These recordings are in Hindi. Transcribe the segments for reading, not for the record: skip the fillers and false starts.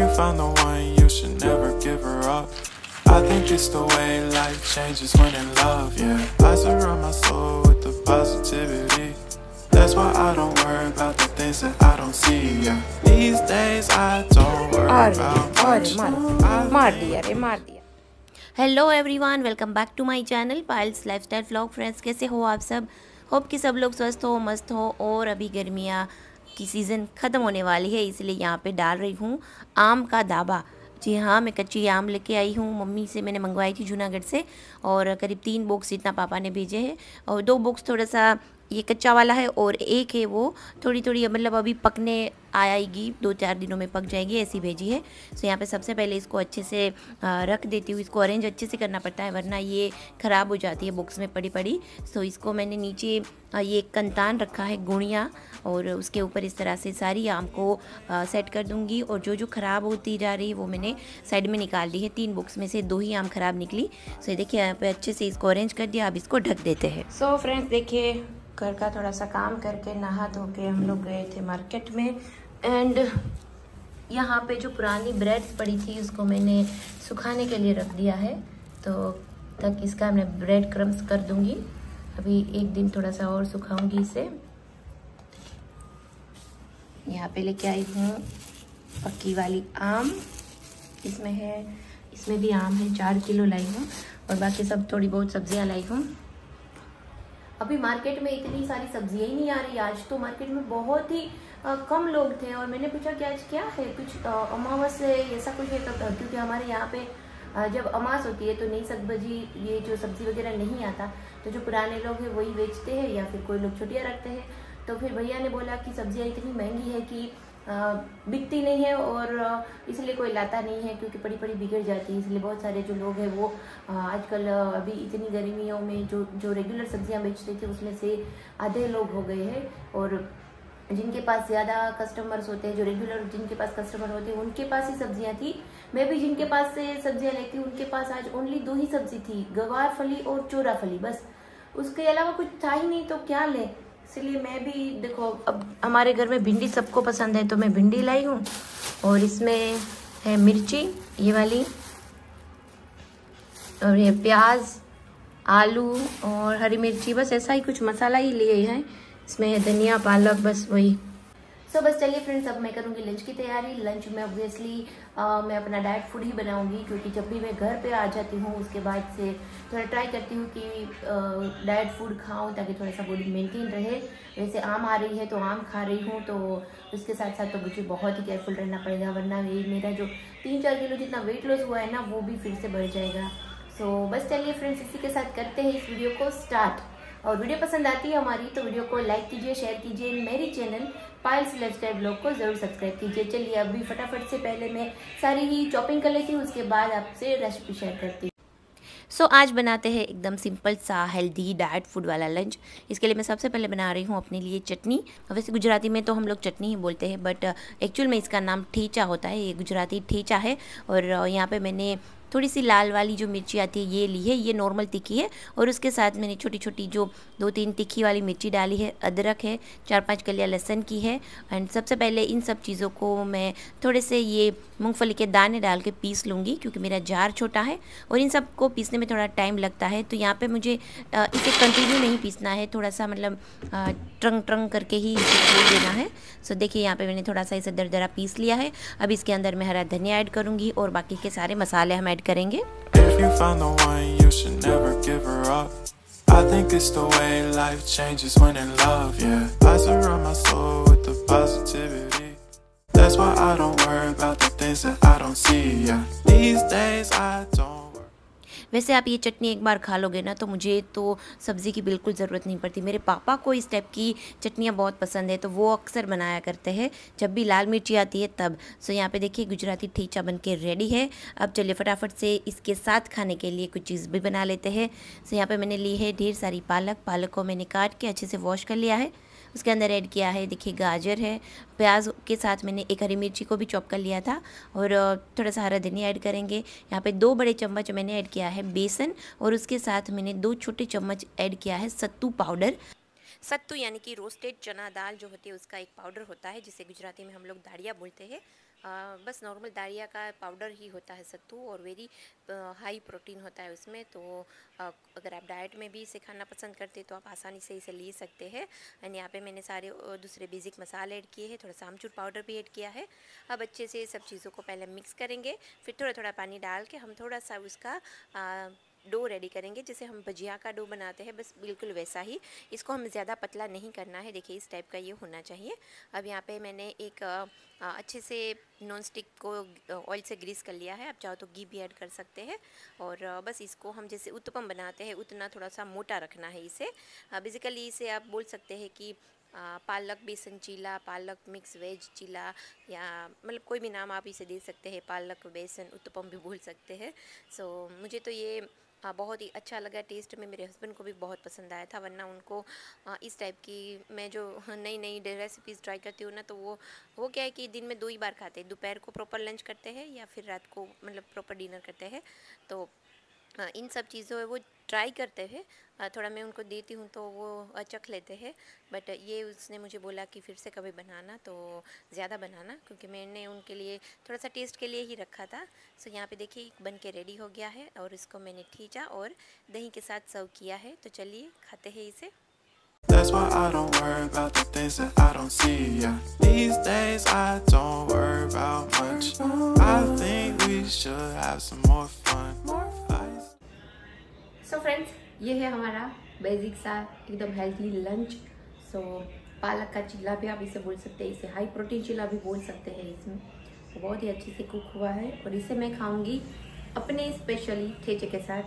you found the one, you should never give her up. I think it's the way life changes when in love, yeah. I surround my soul with the positivity. That's why I don't worry about the things that I don't see, yeah. These days I don't worry about much. Hello everyone, welcome back to my channel Payal's lifestyle vlog. Friends, कैसे हो आप सब? होप कि सब लोग स्वस्थ हो, मस्त हो। और अभी गर्मियाँ की सीज़न ख़त्म होने वाली है, इसलिए यहाँ पे डाल रही हूँ आम का दाबा। जी हाँ, मैं कच्ची आम लेके आई हूँ, मम्मी से मैंने मंगवाई थी जूनागढ़ से, और करीब 3 बॉक्स इतना पापा ने भेजे हैं। और 2 बॉक्स थोड़ा सा ये कच्चा वाला है, और एक है वो थोड़ी थोड़ी मतलब अभी पकने आएगी, 2-4 दिनों में पक जाएगी, ऐसी भेजी है। तो यहाँ पे सबसे पहले इसको अच्छे से रख देती हूँ। इसको अरेंज अच्छे से करना पड़ता है, वरना ये ख़राब हो जाती है बॉक्स में पड़ी पड़ी। तो इसको मैंने नीचे ये कंतान रखा है, गुड़िया, और उसके ऊपर इस तरह से सारी आम को सेट कर दूँगी। और जो जो ख़राब होती जा रही है वो मैंने साइड में निकाल दी है। 3 बॉक्स में से 2 ही आम ख़राब निकली। सो देखिए यहाँ पर अच्छे से इसको अरेंज कर दिया, अब इसको ढक देते हैं। सो फ्रेंड्स, देखिए घर का थोड़ा सा काम करके नहा धो के हम लोग गए थे मार्केट में। एंड यहाँ पे जो पुरानी ब्रेड्स पड़ी थी उसको मैंने सुखाने के लिए रख दिया है, तो तक इसका मैं ब्रेड क्रम्स कर दूँगी। अभी एक दिन थोड़ा सा और सुखाऊंगी इसे। यहाँ पे लेके आई हूँ पक्की वाली आम, इसमें है, इसमें भी आम है, 4 किलो लाई हूँ, और बाकी सब थोड़ी बहुत सब्जियाँ लाई हूँ। अभी मार्केट में इतनी सारी सब्जियाँ ही नहीं आ रही। आज तो मार्केट में बहुत ही कम लोग थे, और मैंने पूछा कि आज क्या है, कुछ अमावस है, ऐसा कुछ है तब, क्योंकि हमारे यहाँ पे जब अमावस होती है तो नई सब्जी, ये जो सब्ज़ी वगैरह नहीं आता, तो जो पुराने लोग हैं वही बेचते हैं, या फिर कोई लोग छुट्टियाँ रखते हैं। तो फिर भैया ने बोला कि सब्जियाँ इतनी महंगी है कि बिकती नहीं है, और इसलिए कोई लाता नहीं है, क्योंकि बड़ी बड़ी बिगड़ जाती है। इसलिए बहुत सारे जो लोग हैं वो आजकल अभी इतनी गर्मियों में जो रेगुलर सब्जियां बेचते थे उसमें से आधे लोग हो गए हैं। और जिनके पास ज़्यादा कस्टमर्स होते हैं, जो रेगुलर जिनके पास कस्टमर होते हैं, उनके पास ही सब्जियां थी। मैं भी जिनके पास से सब्जियाँ लेती हूँ उनके पास आज ओनली 2 ही सब्जी थी, गवार फली और चोरा फली, बस। उसके अलावा कुछ था ही नहीं, तो क्या लें। इसलिए मैं भी देखो, अब हमारे घर में भिंडी सबको पसंद है, तो मैं भिंडी लाई हूँ। और इसमें है मिर्ची ये वाली, और ये प्याज, आलू और हरी मिर्ची, बस ऐसा ही कुछ मसाला ही लिए हैं। इसमें है धनिया, पालक, बस वही। सो बस चलिए फ्रेंड्स, अब मैं करूँगी लंच की तैयारी। लंच में ऑब्वियसली मैं अपना डाइट फूड ही बनाऊँगी, क्योंकि जब भी मैं घर पे आ जाती हूँ उसके बाद से थोड़ा ट्राई करती हूँ कि डाइट फूड खाऊँ, ताकि थोड़ा सा बॉडी मेंटेन रहे। वैसे आम आ रही है तो आम खा रही हूँ, तो उसके साथ साथ तो मुझे बहुत ही केयरफुल रहना पड़ेगा, वरना ये मेरा जो 3-4 किलो जितना वेट लॉस हुआ है ना, वो भी फिर से बढ़ जाएगा। सो बस चलिए फ्रेंड्स, इसी के साथ करते हैं इस वीडियो को स्टार्ट। और वीडियो पसंद आती है हमारी तो वीडियो को लाइक कीजिए, शेयर कीजिए, मेरी चैनल पायल्स लाइफस्टाइल व्लॉग को जरूर सब्सक्राइब कीजिए। चलिए अभी फटाफट से पहले मैं सारी ही चॉपिंग कर लेती हूँ, उसके बाद आपसे रेसिपी शेयर करती हूँ। सो आज बनाते हैं एकदम सिंपल सा हेल्दी डाइट फूड वाला लंच। इसके लिए मैं सबसे पहले बना रही हूँ अपने लिए चटनी। वैसे गुजराती में तो हम लोग चटनी ही बोलते हैं, बट एक्चुअल में इसका नाम ठेचा होता है, ये गुजराती ठेचा है। और यहाँ पे मैंने थोड़ी सी लाल वाली जो मिर्ची आती है ये ली है, ये नॉर्मल तीखी है, और उसके साथ मैंने छोटी छोटी जो 2-3 तीखी वाली मिर्ची डाली है, अदरक है, 4-5 कलियाँ लहसुन की है। एंड सबसे पहले इन सब चीज़ों को मैं थोड़े से ये मूंगफली के दाने डाल के पीस लूँगी, क्योंकि मेरा जार छोटा है और इन सब को पीसने में थोड़ा टाइम लगता है। तो यहाँ पर मुझे इसे कंटिन्यू नहीं पीसना है, थोड़ा सा मतलब ट्रंग ट्रंग करके ही इसे देना है। सो देखिए यहाँ पर मैंने थोड़ा सा इसे दरदरा पीस लिया है। अब इसके अंदर मैं हरा धनिया ऐड करूँगी, और बाकी के सारे मसाले हम करेंगे। वैसे आप ये चटनी एक बार खा लोगे ना, तो मुझे तो सब्ज़ी की बिल्कुल ज़रूरत नहीं पड़ती। मेरे पापा को इस टाइप की चटनियाँ बहुत पसंद है, तो वो अक्सर बनाया करते हैं जब भी लाल मिर्ची आती है तब। सो यहाँ पे देखिए गुजराती ठेचा बनके रेडी है। अब चलिए फटाफट से इसके साथ खाने के लिए कुछ चीज़ भी बना लेते हैं। सो यहाँ पर मैंने ली है ढेर सारी पालक, पालक को मैंने काट के अच्छे से वॉश कर लिया है। उसके अंदर ऐड किया है देखिए गाजर है, प्याज के साथ मैंने एक हरी मिर्ची को भी चॉप कर लिया था, और थोड़ा सा हरा धनिया ऐड करेंगे। यहाँ पे 2 बड़े चम्मच मैंने ऐड किया है बेसन, और उसके साथ मैंने 2 छोटे चम्मच ऐड किया है सत्तू पाउडर। सत्तू यानी कि रोस्टेड चना दाल जो होती है उसका एक पाउडर होता है, जिसे गुजराती में हम लोग दाड़िया बोलते हैं। बस नॉर्मल डालिया का पाउडर ही होता है सत्तू, और वेरी हाई प्रोटीन होता है उसमें। तो अगर आप डाइट में भी इसे खाना पसंद करते तो आप आसानी से इसे ले सकते हैं। एंड यहाँ पे मैंने सारे दूसरे बेसिक मसाले ऐड किए हैं, थोड़ा सा आमचूर पाउडर भी ऐड किया है। अब अच्छे से सब चीज़ों को पहले मिक्स करेंगे, फिर थोड़ा थोड़ा पानी डाल के हम थोड़ा सा उसका डो रेडी करेंगे। जैसे हम भजिया का डो बनाते हैं बस बिल्कुल वैसा ही, इसको हम ज़्यादा पतला नहीं करना है। देखिए इस टाइप का ये होना चाहिए। अब यहाँ पे मैंने एक अच्छे से नॉन स्टिक को ऑयल से ग्रीस कर लिया है, आप चाहो तो घी भी ऐड कर सकते हैं। और बस इसको हम जैसे उत्पम बनाते हैं उतना थोड़ा सा मोटा रखना है इसे। बेसिकली इसे आप बोल सकते हैं कि पालक बेसन चीला, पालक मिक्स वेज चीला, या मतलब कोई भी नाम आप इसे दे सकते हैं, पालक बेसन उत्तपम भी बोल सकते हैं। सो मुझे तो ये बहुत ही अच्छा लगा टेस्ट में, मेरे हस्बैंड को भी बहुत पसंद आया था। वरना उनको इस टाइप की मैं जो नई नई रेसिपीज़ ट्राई करती हूँ ना, तो वो क्या है कि दिन में 2 ही बार खाते हैं, दोपहर को प्रॉपर लंच करते हैं या फिर रात को मतलब प्रॉपर डिनर करते हैं। तो इन सब चीज़ों में वो ट्राई करते हैं, थोड़ा मैं उनको देती हूँ तो वो चख लेते हैं। बट ये उसने मुझे बोला कि फिर से कभी बनाना तो ज़्यादा बनाना, क्योंकि मैंने उनके लिए थोड़ा सा टेस्ट के लिए ही रखा था। सो यहाँ पे देखिए बन के रेडी हो गया है, और इसको मैंने खींचा और दही के साथ सर्व किया है। तो चलिए खाते हैं इसे। That's why I don't worry about the things that I don't see, yeah. These days I don't worry about much. I think we should have some more fun. So friends, ये है हमारा बेसिक सा एकदम हेल्थी लंच। सो पालक का चिल्ला भी आप इसे बोल सकते हैं, इसे हाई प्रोटीन चिल्ला भी बोल सकते हैं। इसमें तो बहुत ही अच्छे से कुक हुआ है, और इसे मैं खाऊंगी अपने स्पेशली ठेचे के साथ।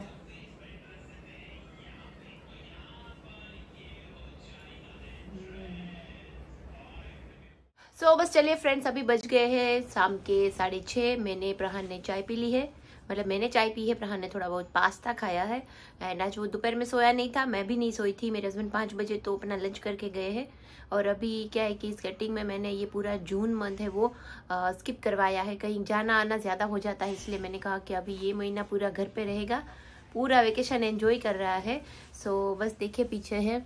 तो बस चलिए फ्रेंड्स, अभी बज गए हैं शाम के 6:30। मैंने प्रहान ने चाय पी ली है, मतलब मैंने चाय पी है, प्रहान ने थोड़ा बहुत पास्ता खाया है। एंड आज वो दोपहर में सोया नहीं था, मैं भी नहीं सोई थी। मेरे हस्बैंड 5 बजे तो अपना लंच करके गए हैं। और अभी क्या है कि इस कटिंग में मैंने ये पूरा जून मंथ है वो स्किप करवाया है, कहीं जाना आना ज़्यादा हो जाता है, इसलिए मैंने कहा कि अभी ये महीना पूरा घर पर रहेगा, पूरा वेकेशन एन्जॉय कर रहा है। सो बस देखिए पीछे है,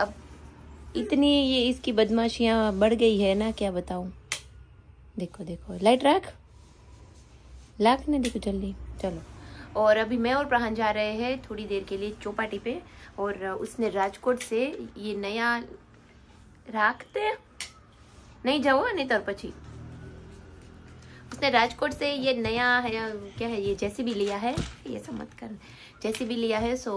अब इतनी ये इसकी बदमाशियां बढ़ गई है ना, क्या बताऊं। देखो देखो, लाइट रख ने, देखो जल्दी चलो। और अभी मैं और प्रहान जा रहे हैं थोड़ी देर के लिए चौपाटी पे, और उसने राजकोट से ये नया राखते नहीं जाओ नहीं तर पछी उसने राजकोट से ये नया है क्या है ये जेसीबी लिया है, ये सब मत कर, जेसीबी लिया है। सो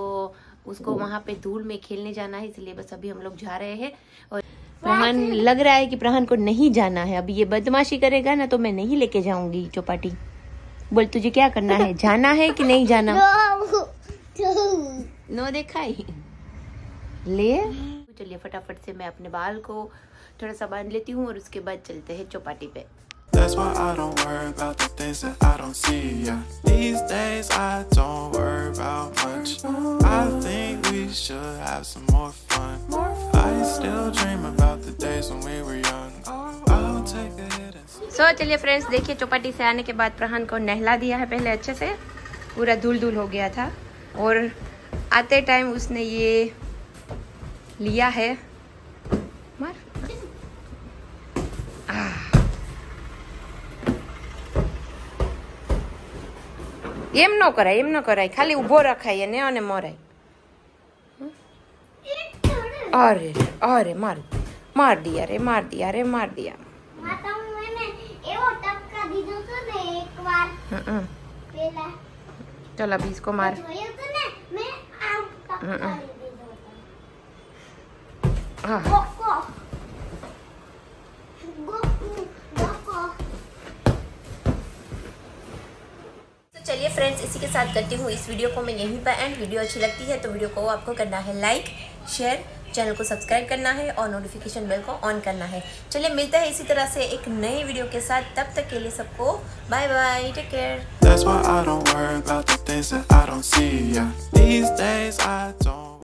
उसको वहाँ पे धूल में खेलने जाना है, इसलिए बस अभी हम लोग जा रहे हैं। और प्रहान लग रहा है कि प्रहान को नहीं जाना है, अभी ये बदमाशी करेगा ना तो मैं नहीं लेके जाऊंगी चौपाटी। बोल तुझे क्या करना है, जाना है कि नहीं जाना? नो देखा ही ले। चलिए फटाफट से मैं अपने बाल को थोड़ा सा बांध लेती हूँ, और उसके बाद चलते हैं चौपाटी पे। That's why I don't worry about the things that I don't see, yeah. These days I don't worry about much. I think we should have some more fun. I still dream about the days when we were young. I'll take a hit and see. So चलिए फ्रेंड्स, देखिए चौपाटी से आने के बाद प्रहान को नहला दिया है पहले अच्छे से, पूरा धूल धूल हो गया था। और आते टाइम उसने ये लिया है, एम न कराय खाली उभो रखाय ने अने मराय। अरे अरे मार मार दिया रे, मार दिया रे, मार दिया। माता मैंने एवो टपका दीदो तो ने एक बार पहला। चल अभी इसको मार। जोयो तो ने मैं आम टपका दीदो। हां गोको गोको चलिए फ्रेंड्स, इसी के साथ करती हूँ इस वीडियो को मैं यहीं पर एंड। वीडियो अच्छी लगती है तो वीडियो को आपको करना है लाइक, शेयर, चैनल को सब्सक्राइब करना है और नोटिफिकेशन बेल को ऑन करना है। चलिए मिलते हैं इसी तरह से एक नए वीडियो के साथ, तब तक के लिए सबको बाय बाय, टेक केयर।